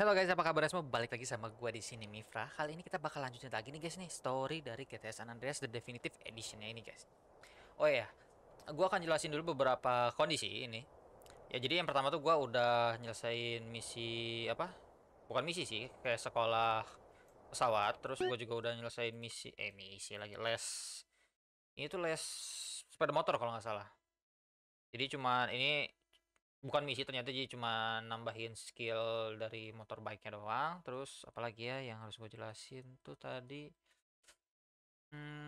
Halo guys, apa kabar semua? Balik lagi sama gua di sini Mifra. Kali ini kita bakal lanjutin lagi nih guys nih story dari GTA San Andreas The Definitive Edition-nya ini guys. Oh iya, gua akan jelasin dulu beberapa kondisi ini. Ya jadi yang pertama tuh gua udah nyelesain misi apa? Bukan misi sih, kayak sekolah pesawat. Terus gua juga udah nyelesain misi lagi les. Ini tuh les sepeda motor kalau nggak salah. Jadi cuman ini bukan misi ternyata, jadi cuma nambahin skill dari motor bike-nya doang. Terus apalagi ya yang harus gue jelasin tuh tadi.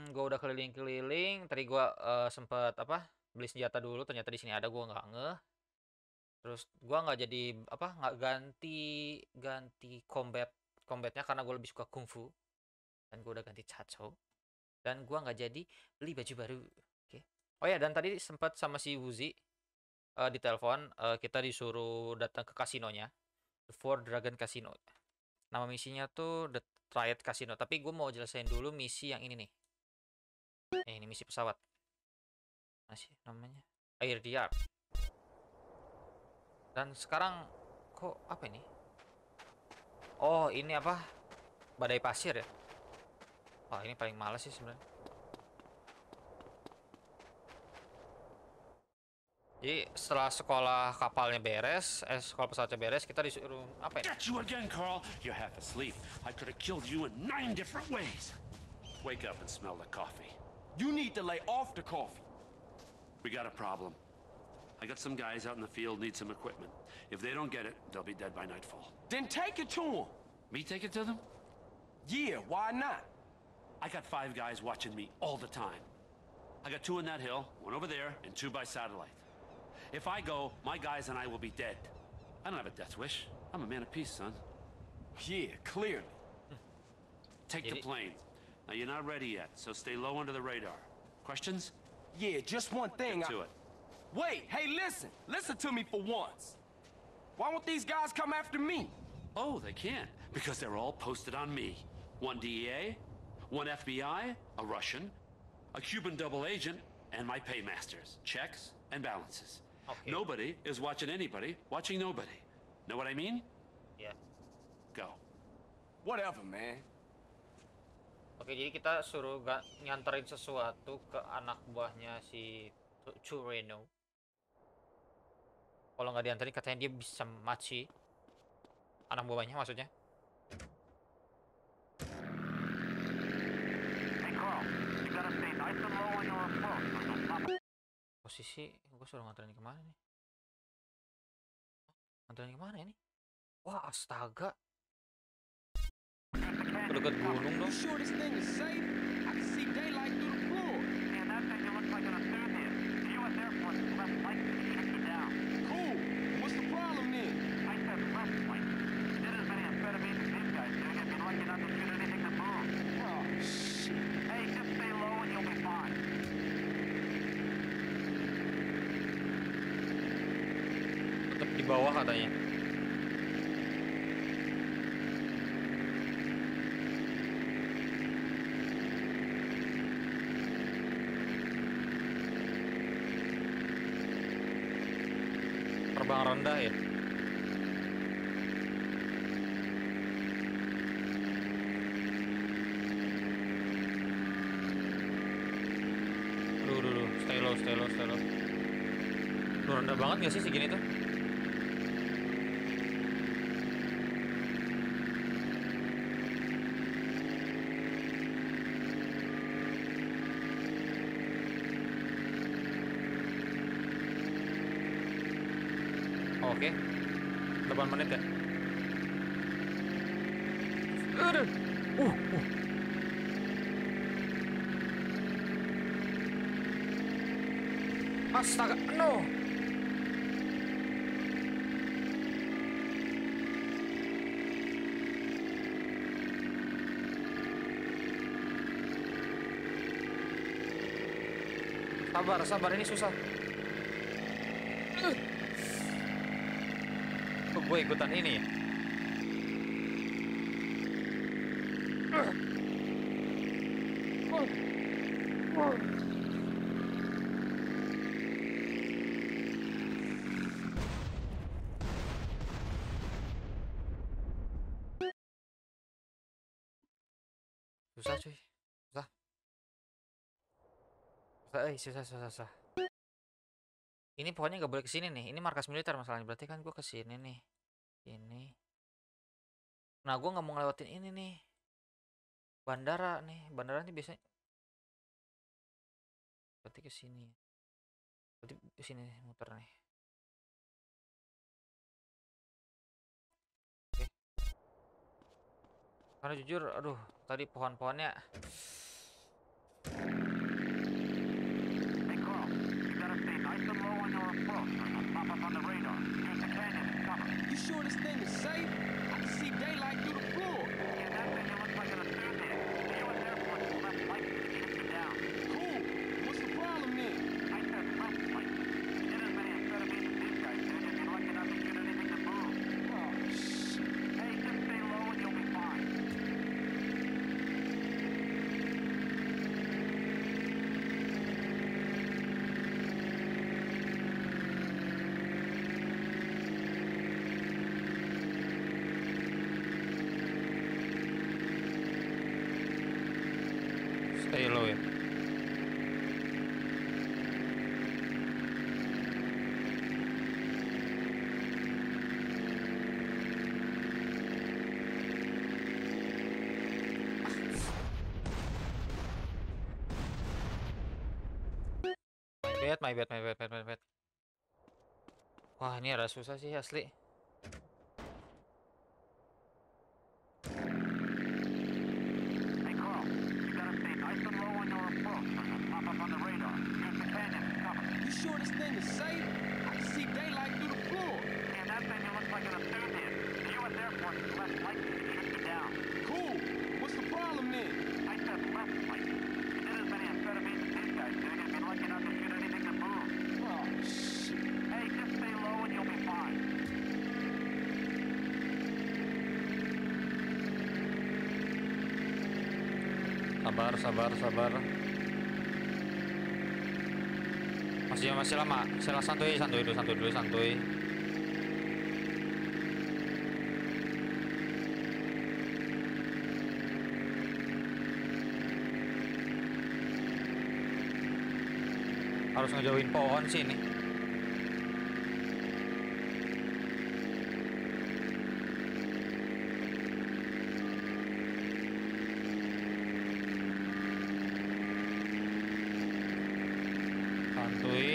Gue udah keliling-keliling. Tadi gue sempet apa beli senjata dulu. Ternyata di sini ada, gue nggak ngeh. Terus gue nggak jadi apa nggak ganti combatnya karena gue lebih suka kungfu. Dan gue udah ganti chacho. Dan gue nggak jadi beli baju baru. Oke. Oh ya, dan tadi sempat sama si Woozie. Di telepon kita disuruh datang ke kasinonya, The Four Dragon Casino. Nama misinya tuh The Triad Casino, tapi gue mau jelasin dulu misi yang ini nih. Ini misi pesawat. Masih namanya Air D.R. Dan sekarang kok apa ini? Oh, ini apa? Badai pasir ya. Wah, ini paling males sih sebenarnya. Jadi setelah sekolah kapalnya beres, sekolah pesawatnya beres, kita disuruh apa ya? Get you again, Carl. You're half asleep. I could have killed you in 9 different ways. Wake up and smell the coffee. You need to lay off the coffee. We got a problem. I got some guys out in the field need some equipment. If they don't get it, they'll be dead by nightfall. Then take it to them. Me take it to them? Yeah, why not? I got 5 guys watching me all the time. I got 2 in that hill, 1 over there, and 2 by satellite. If I go, my guys and I will be dead. I don't have a death wish. I'm a man of peace, son. Yeah, clearly. Take the plane. Now you're not ready yet, so stay low under the radar. Questions? Yeah, just one thing. Get to it. Wait, hey, listen to me for once. Why won't these guys come after me? Oh, they can't because they're all posted on me. 1 DEA, 1 FBI, a Russian, a Cuban double agent, and my paymasters. Checks and balances. Okay. Nobody is watching anybody, watching nobody. Know what I mean? Yeah. Go. Whatever, man. Oke, jadi kita suruh nyanterin sesuatu ke anak buahnya si Toreno. Kalau nggak dianterin katanya dia bisa mati. Anak buahnya maksudnya. Posisi gue suruh nganterin kemana nih? Nganterin kemana ini? Wah, astaga, deket gunung dong. Bawah katanya. Terbang rendah ya. Aduh, stay low. Duh, rendah banget gak sih segini tuh? Oke, 8 menit ya. Astaga, no. Sabar, ini susah. Gue ikutan ini ya. Susah cuy. Susah. Susah. Ini pokoknya nggak boleh kesini nih. Ini markas militer masalahnya. Berarti kan gue kesini nih. Ini. Nah gue nggak mau ngelewatin ini nih. Bandara nih. Bandara nih biasanya. Berarti kesini. Berarti kesini nih, muter nih. Oke. Karena jujur, aduh, tadi pohon-pohonnya. You sure this thing is safe? I can see daylight through the floor. Yeah, that thing, it looks like an affair there. The U.S. Air Force left light to get it down. Cool. What's the problem then? I said left light. It is many amphetamines these guys did, and they're lucky enough to get anything to move. Oh, shit. Hey, just stay low and you'll be fine. My bad. Wah, ini ada susah sih asli. Sabar. Masih lama. Santuy. Harus ngejauhin pohon sih ini.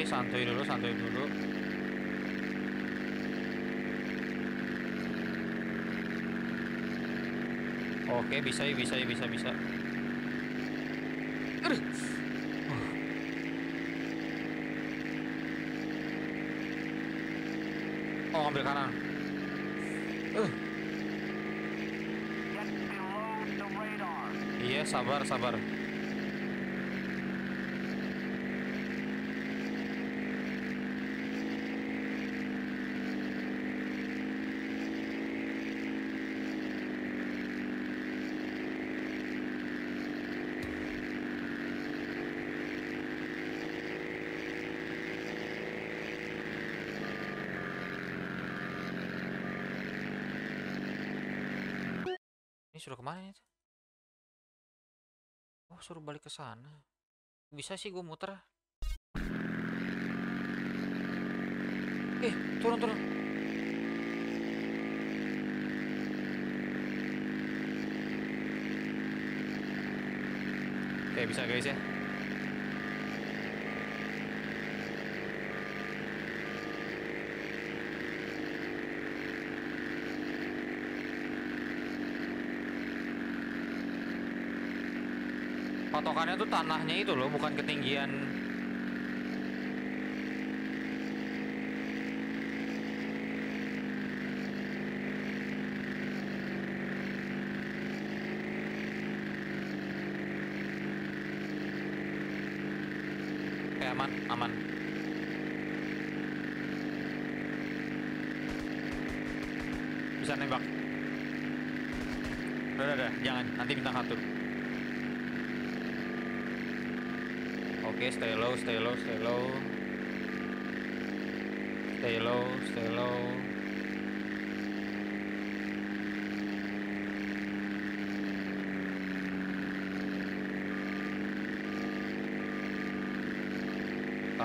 Santuy dulu. Oke, bisa. Aduh. Oh, ambil kanan. Iya, sabar. Suruh kemana ini? Oh, suruh balik ke sana. Bisa sih gue muter. Turun. Oke, bisa guys ya. Patokannya tuh tanahnya itu loh, bukan ketinggian. Aman. Bisa nembak. Udah, jangan, nanti minta ngatur. Oke, stay low.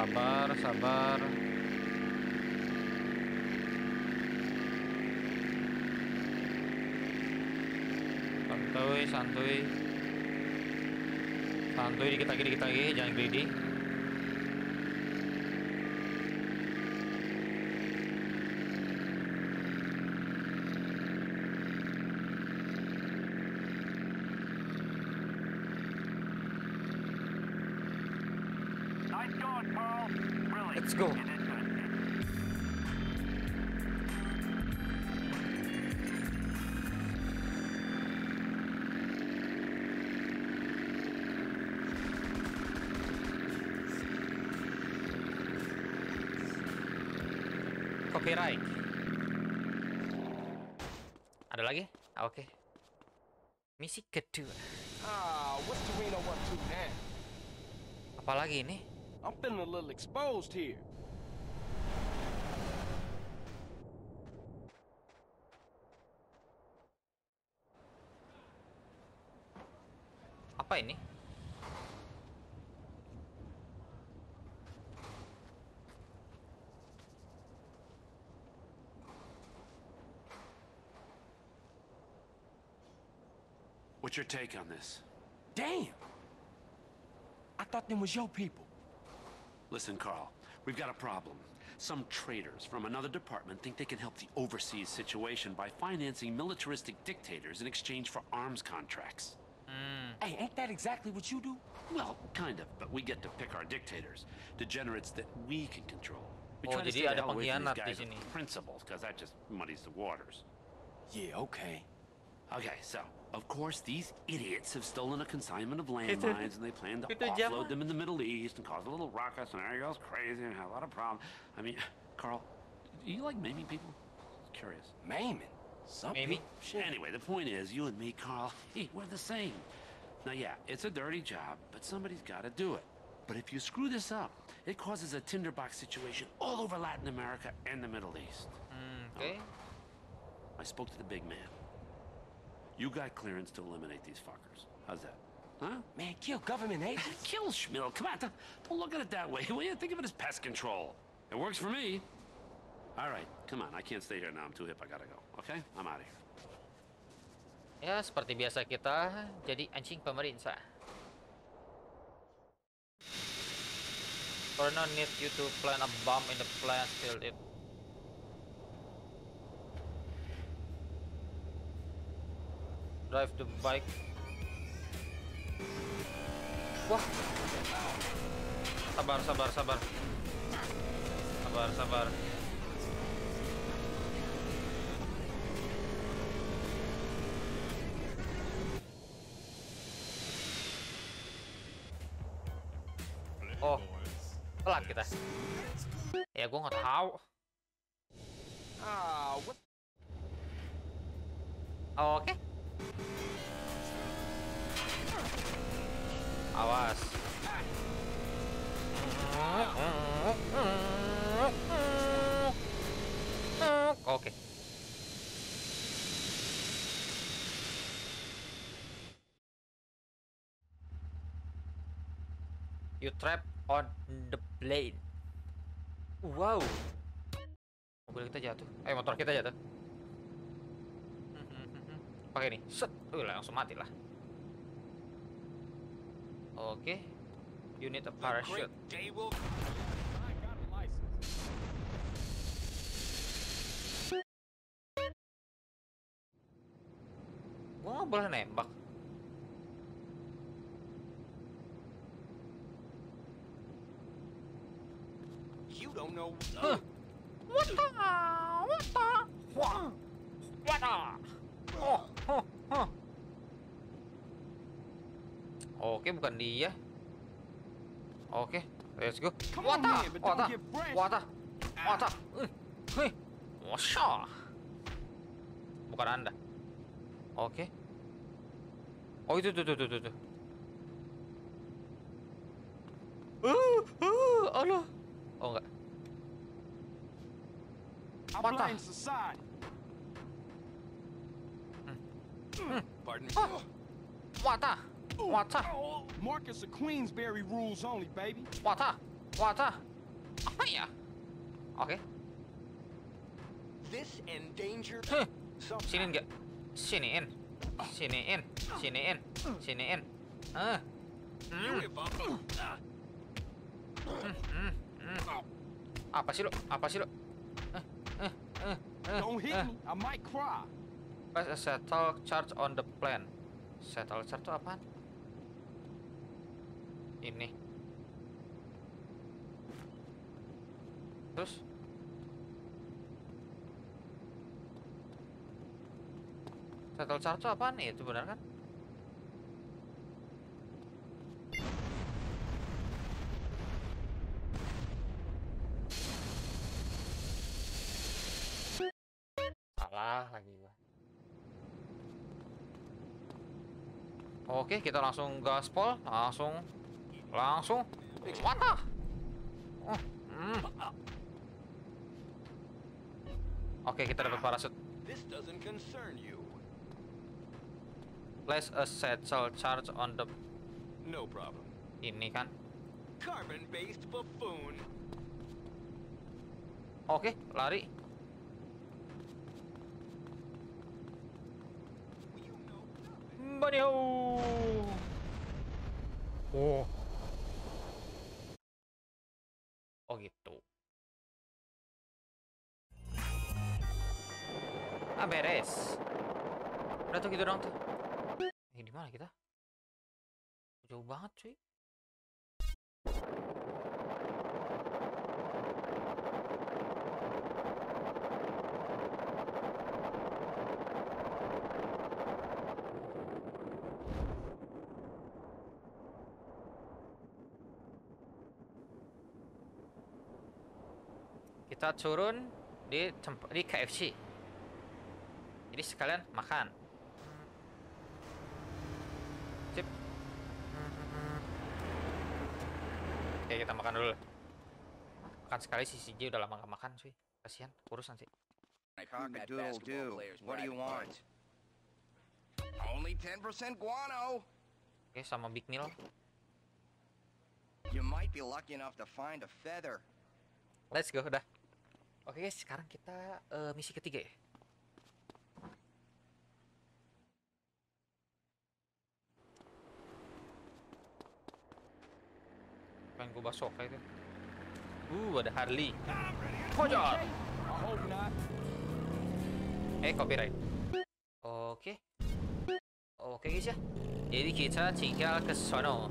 Sabar, sabar. Santuy, santuy. Santuy dikit lagi, jangan greedy. Let's go. Copyright. Ada lagi? Ah, oke. Okay. Misi kedua. Apa lagi ini? I'm feeling a little exposed here. Apa ini? What's your take on this? Damn! I thought them was your people. Listen, Carl, we've got a problem. Some traitors from another department think they can help the overseas situation by financing militaristic dictators in exchange for arms contracts. Hey, ain't that exactly what you do? Well, kind of, but we get to pick our dictators. Degenerates that we can control. We try to stay the hell away from these guys with principles, because that just muddies the waters. Yeah, okay. Okay, so, of course, these idiots have stolen a consignment of landmines and they plan to offload them in the Middle East and cause a little ruckus and everything goes crazy and have a lot of problems. I mean, Carl, do you like maiming people? Just curious. Maiming? Some people? Shit. Anyway, the point is, you and me, Carl, hey, we're the same. Now, yeah, it's a dirty job, but somebody's got to do it. But if you screw this up, it causes a tinderbox situation all over Latin America and the Middle East. Okay. Oh, I spoke to the big man. You got clearance to eliminate these fuckers. How's that? Huh? Man, kill government agents. Kill Schmill. Come on, don't look at it that way. Well, yeah, think of it as pest control. It works for me. All right, come on. I can't stay here now. I'm too hip. I gotta go. Okay, I'm out of here. Ya, seperti biasa kita jadi anjing pemerintah. Toreno need you to plant a bomb in the plant field. It. Drive the bike. Wah, sabar, sabar, sabar, sabar, sabar. Oh, telat kita. Ya, gua nggak tahu. Oke. Awas. Oke. You trap on the plane. Wow. Mobil kita jatuh. Motor kita jatuh. Pakai nih. Set. Langsung mati lah. Okay, you need a parachute. Gua nggak boleh nembak. You don't know. What the? What the? What the? Oh, oh, oh. Oke, bukan dia. Oke, let's go. Wata, wata, wata, wata. Washa. Bukan Anda. Oke. Oh, itu, itu. Aduh. Oh, enggak. Wata. Wata. Wata. Marcus of Queensberry rules only, baby. Wata. Wata. Apa ya? Oke. Huh. Sini enggak? Siniin. Siniin. Siniin. Siniin. Ah. Apa sih lo? Apa sih lo? I might cry. Press a settle charge on the plan. Settle charge itu apaan? Ini. Terus? Settle charge itu apaan? Itu benar kan? Lagi gua. Oke, kita langsung gaspol, langsung. Mata. Oke, kita dapat parasut. Place a satchel charge on the. No problem. Ini kan. Carbon-based buffoon. Oke, lari. Oh. Oh gitu. Ah, beres. Udah tuh gitu dong tuh. Ini di mana kita? Jauh banget cuy. Kita turun di KFC. Jadi sekalian makan. Sip. Oke, kita makan dulu. Makan sekali sih, CJ udah lama gak makan cuy. Kasihan, kurus nanti. Oke, sama Big Meal. Let's go, udah. Oke guys, sekarang kita misi ketiga ya. Pengen gue basok kayak itu. Ada Harley. Kojol. Copyright. Oke. Oke guys ya. Jadi kita tinggal ke sono.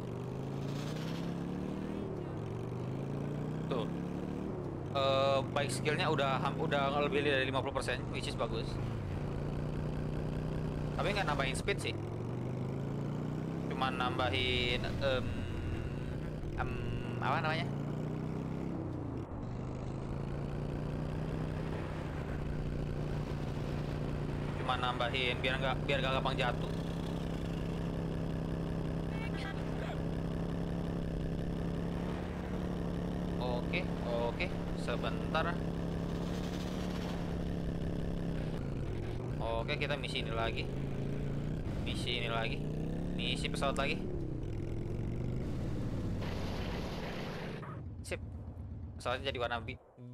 Tuh. Baik skillnya udah lebih dari 50%, which is bagus. Tapi nggak nambahin speed sih, cuman nambahin apa namanya? Cuman nambahin biar nggak gampang jatuh. Oke, sebentar. Oke, kita misi ini lagi. Misi ini lagi. Misi pesawat lagi. Sip. Pesawatnya jadi warna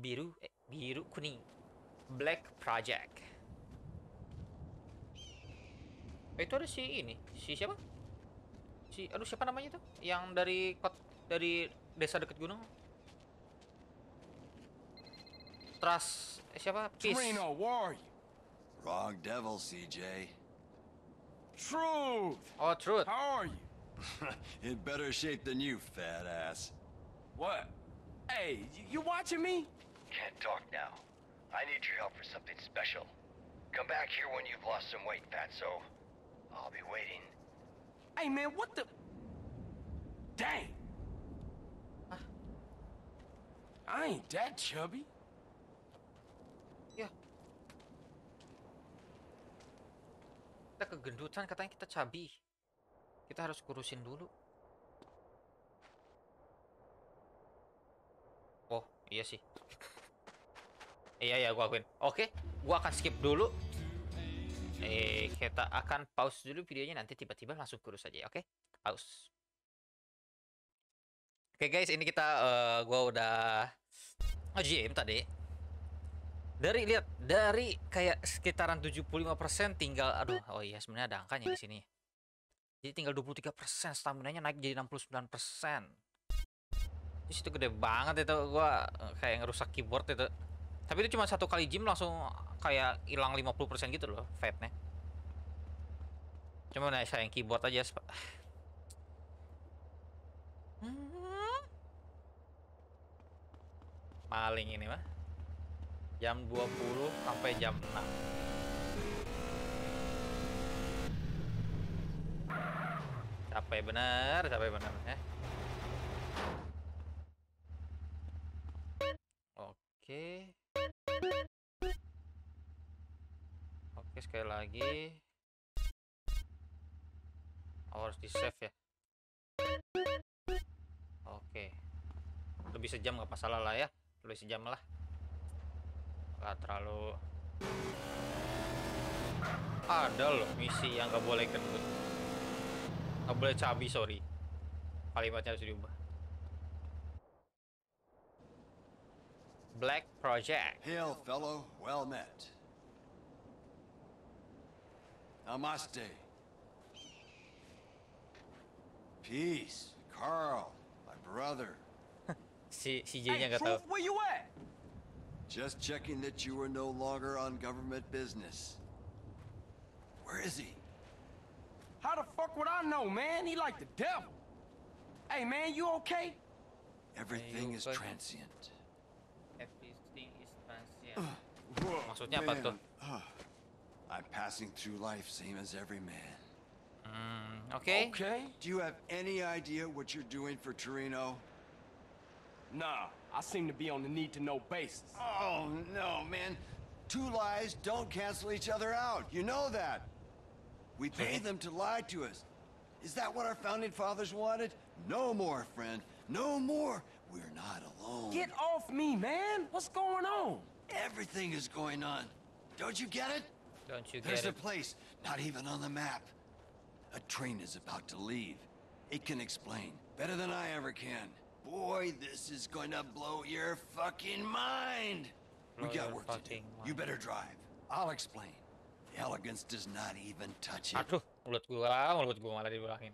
biru, biru kuning. Black Project. Itu ada si ini. Si siapa? Si aduh siapa namanya tuh? Yang dari desa dekat gunung. Trust siapa? Peace. Toreno, where are you? Wrong devil, CJ. Truth. Oh, truth. How are you? In better shape than you, fat ass. What? Hey, you watching me? Can't talk now. I need your help for something special. Come back here when you've lost some weight, Fatso. I'll be waiting. Hey, man, what the? Dang. Huh? I ain't that chubby. Kita kegendutan, katanya kita cabi. Kita harus kurusin dulu. Oh iya sih. Iya, gua akuin. Oke, gua akan skip dulu. Kita akan pause dulu videonya, nanti tiba-tiba langsung kurus aja. Oke, pause. Oke guys, ini kita gua udah GM tadi. Dari kayak sekitaran 75% tinggal, aduh, oh iya sebenarnya ada angkanya di sini. Jadi tinggal 23%, stamina-nya naik jadi 69%. Di situ gede banget itu, gua kayak ngerusak keyboard itu. Tapi itu cuma satu kali gym langsung kayak hilang 50% gitu loh fatnya. Cuma nah, sayang keyboard aja. Maling ini mah. Jam 20 sampai jam 6. Capek bener ya. Oke. Oke, sekali lagi. Oh, harus di save ya. Oke. Lebih sejam nggak masalah lah ya. Lebih sejam lah. Nggak terlalu. Ada loh misi yang nggak boleh gendut. Nggak boleh cabi, sorry. Kalimatnya harus diubah. Black Project. Hail, fellow. Well met. Namaste. Peace, Carl, my brother. si J-nya nggak tahu. Where you at? Just checking that you were no longer on government business. Where is he? How the fuck would I know, man? He like the devil. Hey, man, you okay? Everything is transient. Everything is transient. Maksudnya apa tuh? I'm passing through life, same as every man. Okay. Okay. Do you have any idea what you're doing for Toreno? Nah, I seem to be on the need-to-know basis. Oh no, man. Two lies don't cancel each other out. You know that. We paid them to lie to us. Is that what our founding fathers wanted? No more, friend. No more. We're not alone. Get off me, man. What's going on? Everything is going on. Don't you get it? Don't you get it? There's a place, not even on the map. A train is about to leave. It can explain better than I ever can. Boy, this is going to blow your fucking mind. We got work to do. You better drive. I'll explain. Elegance does not even touch it. Aduh, mulut gua malah dibilangin.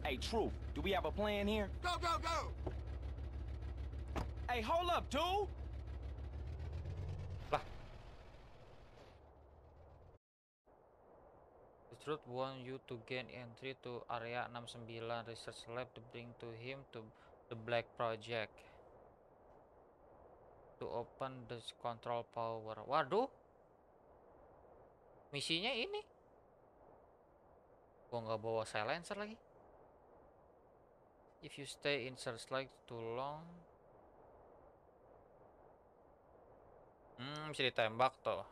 Hey, True, do we have a plan here? Go, go, go! Hey, hold up, dude! Bah. The Truth wants you to gain entry to Area 69 Research Lab to bring to him to the Black Project. To open the control power. Waduh, misinya ini. Gua nggak bawa silencer lagi. If you stay in searchlight too long, bisa ditembak toh.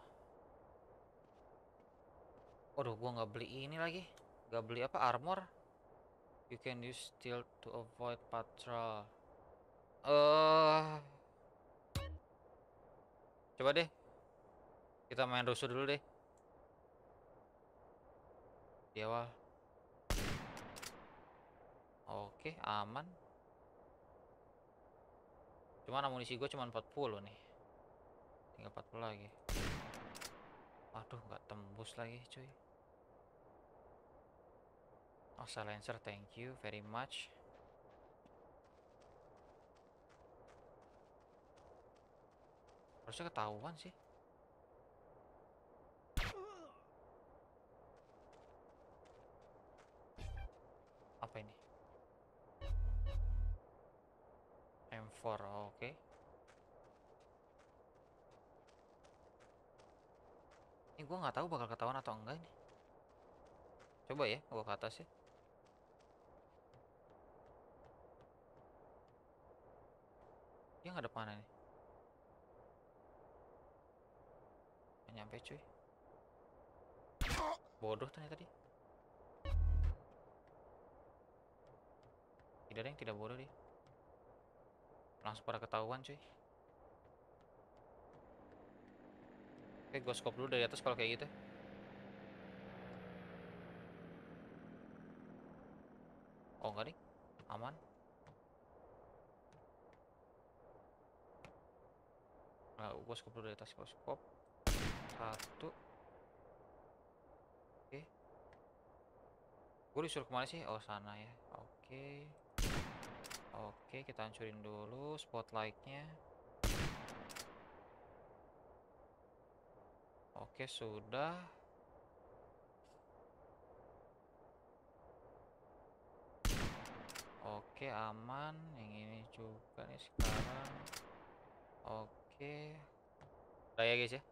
Waduh, gua nggak beli ini lagi. Nggak beli apa, armor. You can use steel to avoid patrol. Coba deh, kita main rusuh dulu deh. Di awal. Oke, aman. Cuman amunisi gue cuma 40 nih. Tinggal 40 lagi. Aduh, nggak tembus lagi cuy. Oh, silencer, thank you very much. Harusnya ketahuan sih. Apa ini? M4, oke. Ini gue nggak tahu bakal ketahuan atau enggak ini. Coba ya, gue ke atas ya. Dia nggak ada panah nih. Nyampe cuy, bodoh ternyata dia. Tidak ada yang tidak bodoh dia, langsung pada ketahuan cuy. Oke, gue scope dulu dari atas kalau kayak gitu. Boskop dulu di atas boskop. Satu. Oke. Gue disuruh kemana sih? Oh, sana ya. Oke. Oke, kita hancurin dulu spotlight-nya. Oke, sudah. Oke, aman. Yang ini juga nih sekarang. Oke. Udah ya, guys ya.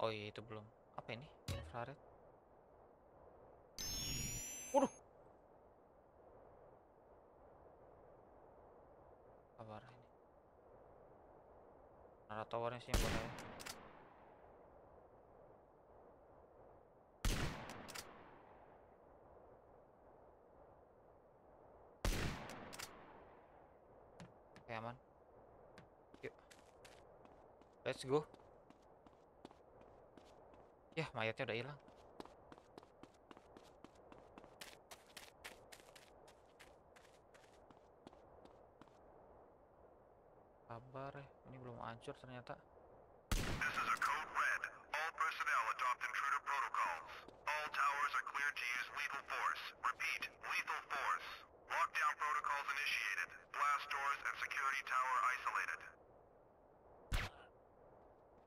Oh iya, itu belum. Apa ini? Infrared. Waduh. Apa ini? Ada towernya sih buat saya. Oke, aman. Yuk. Let's go. Yah, mayatnya udah hilang. Kabar, ini belum hancur ternyata.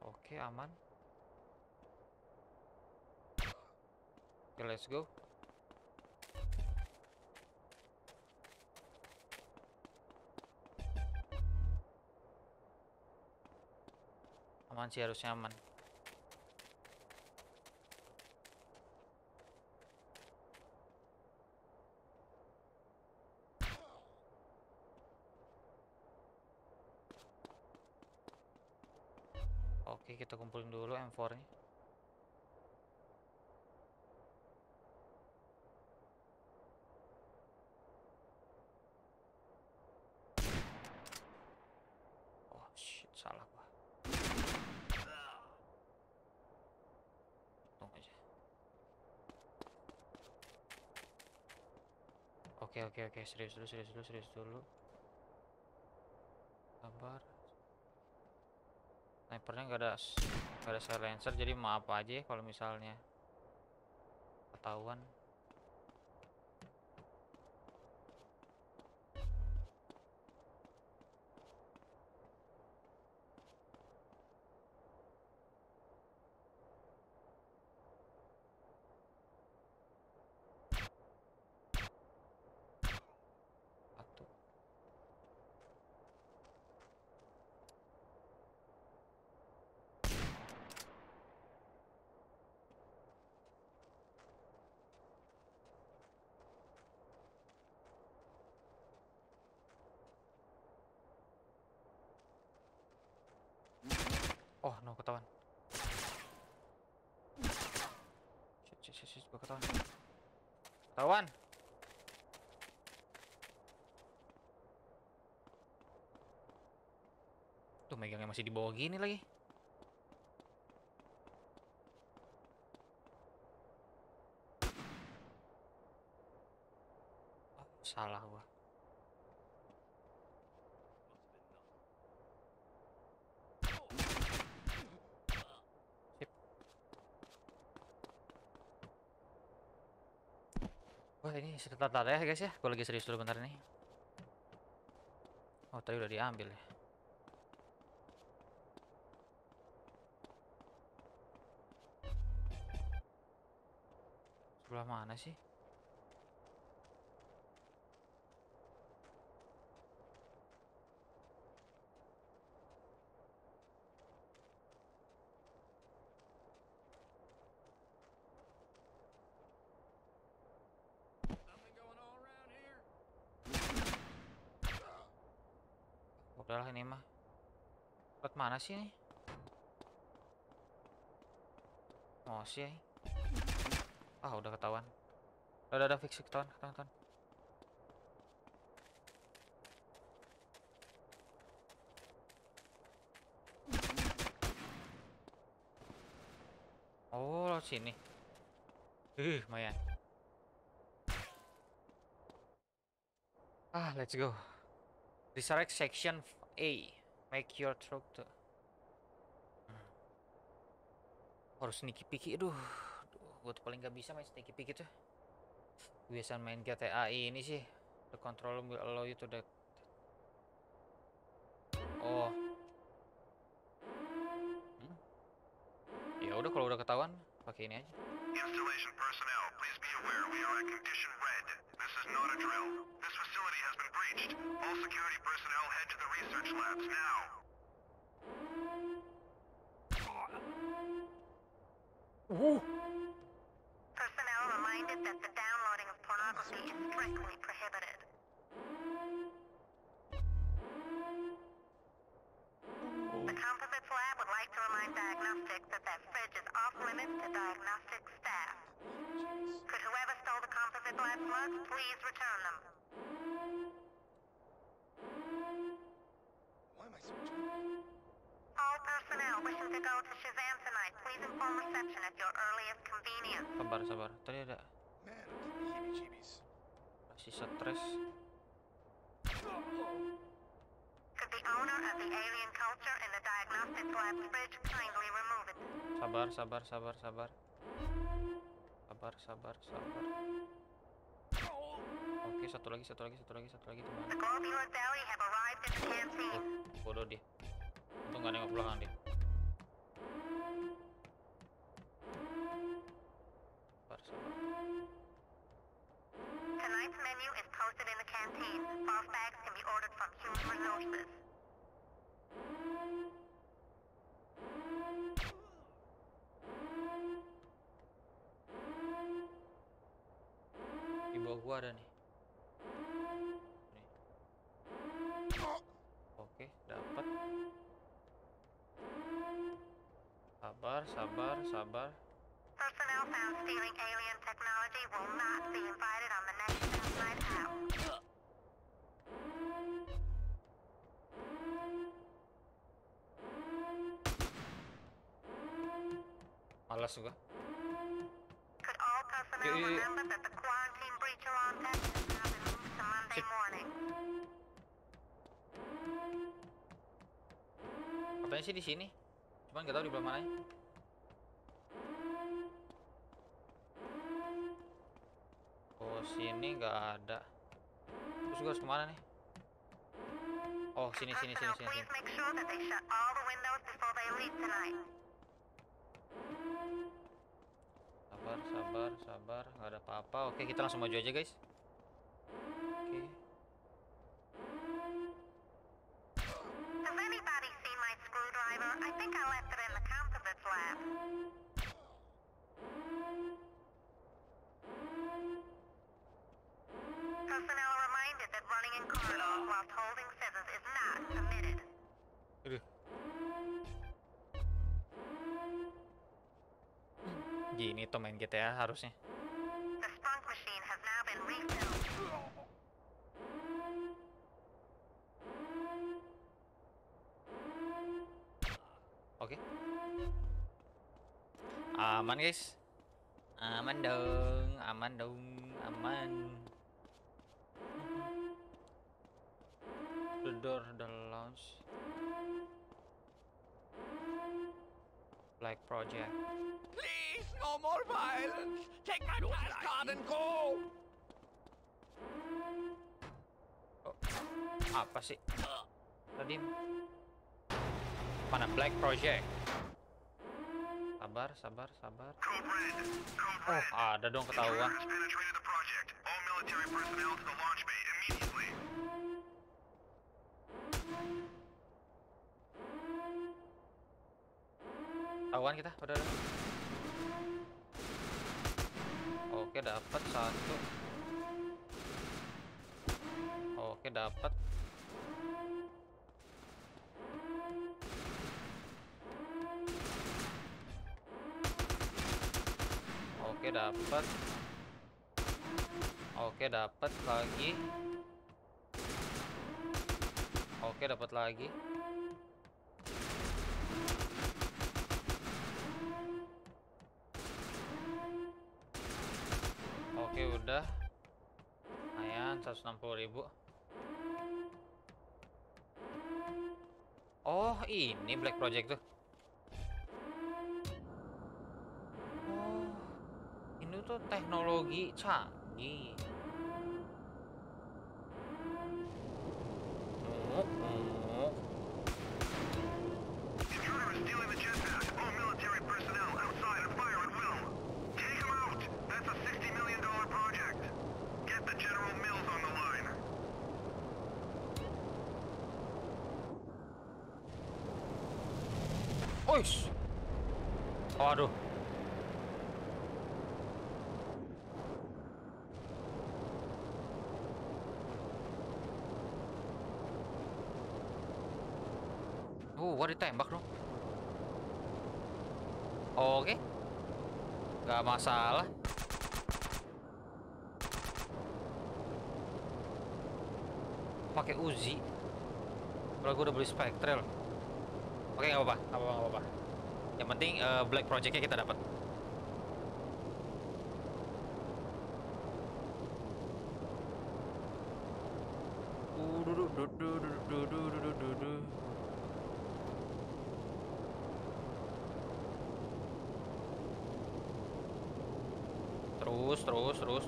Oke, aman. Oke, let's go. Aman sih, harusnya aman. Oke, kita kumpulin dulu M4-nya. Oh shit, salah gua. Oke, serius dulu. Sabar. Snipernya nggak ada silencer, jadi maaf aja kalau misalnya ketahuan. Oh, no, ketahuan. Shit, ketahuan. Ketahuan. Tuh, megangnya masih di bawah gini lagi. Oh, salah gua. Wah, ini sebentar ya guys ya, gue lagi serius dulu bentar nih. Oh, tadi udah diambil ya. Sebelah mana sih? Udahlah ini mah. Buat mana sih ini? Oh sih. Ah, udah ketahuan. Udah fix ketahuan. Oh, sini. Lumayan. Let's go. Resurrect section A. Make your truck to. Harus sneaky peeky. Aduh, gue tuh paling gak bisa main sneaky peeky tuh. Biasanya main GTA ini sih. The control will allow you to. Oh. Hmm? Ya udah, kalau udah ketahuan pakai ini aja. Installation personnel, please be aware we are at condition red. This is not a drill. This facility has been breached. All security personnel head to the research labs now. Personnel reminded that the downloading of pornography is strictly prohibited. The composites lab would like to remind diagnostics that their fridge is off limits to diagnostic staff. Could whoever stole the composites lab slugs please return them? Why am I switching? All personnel wishing to go to Shazam tonight, please inform reception at your earliest convenience. Sabar, sabar. Tadi ada. Man, heebie-jeebies. Masih stres. Could the owner of the alien culture in the diagnostics lab fridge kindly remove it? Sabar, sabar, sabar, sabar. Sabar, sabar, sabar. Oke, satu lagi, teman. The globular belly have arrived at the canteen. Bodoh dia. Untung gak nengok belakang dia. Sabar, sabar. Tonight's menu is posted in the canteen. Boss bags can be ordered from human resources. Di bawah gua ada nih. Oke, dapat. Sabar. Personnel found stealing alien technology will not be invited on the next night out. Malas juga. Could all personnel remember that the quarantine breach alarm test is now removed to Monday morning? Katanya sih di sini. Cuman nggak tahu di belakang mana. Oh, sini nggak ada. Terus gue harus kemana nih? Oh, sini. Sabar, nggak ada apa-apa. Oke, kita langsung maju aja, guys. Oke. I think I left it in the composites lab. Personnel reminded that running in corridors while holding scissors is not permitted. Gini tuh main GTA harusnya. The spunk machine has now been refilled. Oke. Aman, guys. Aman dong. The door the launch. Black Project. Please, no more violence. Take my flashcard and go. Oh, apa sih? Tadi mana Black Project? Sabar. Oh, ada dong ketahuan. Ketahuan kita, udah. Oke, dapat satu. Oke, dapat. Oke dapat lagi. Oke, dapat lagi. Oke, udah. Lumayan 160.000. Oh, ini Black Project tuh. Oh, ini tuh teknologi canggih. Oish. Oh, aduh. Gua ditembak dong. Oke. Gak masalah. Pakai Uzi. Kalau gua udah beli Spectral. Oke, nggak apa-apa, nggak apa-apa. Yang penting Black Project-nya kita dapat.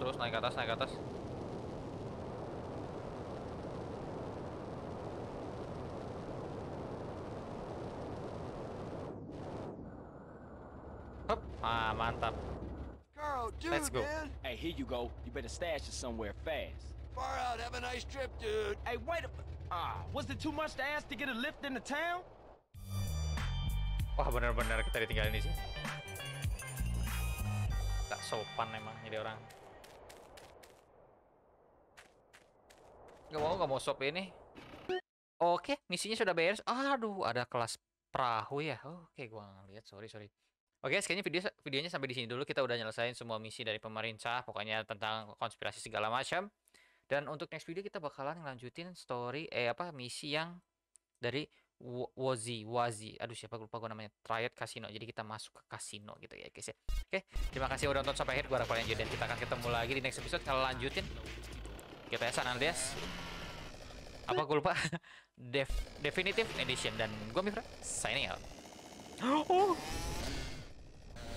Terus naik ke atas, Ah, mantap. Carl, dude, let's go. Man. Hey, here you go. You better stash it somewhere fast. Far out. Have a nice trip, dude. Hey, wait a... was it too much to ask to get a lift in the town? Wah, benar-benar kita ditinggalin di sini. Tak sopan emang jadi orang. Gak mau sop ini. Oke, misinya sudah beres. Aduh, ada kelas perahu ya. Oke, gua ngeliat. Sorry. Oke, sekian videonya sampai di sini dulu. Kita udah nyelesain semua misi dari pemerintah, pokoknya tentang konspirasi segala macam. Dan untuk next video kita bakalan ngelanjutin story misi yang dari Woozie. Aduh, siapa lupa gua namanya. Triad Casino. Jadi kita masuk ke kasino gitu ya, guys ya. Oke, terima kasih udah nonton sampai akhir. Gua Rafael Enjoy dan kita akan ketemu lagi di next episode. Kita lanjutin GTA San Andreas. Apa gua lupa? Definitive Edition dan gua Mifra signing out. Oh.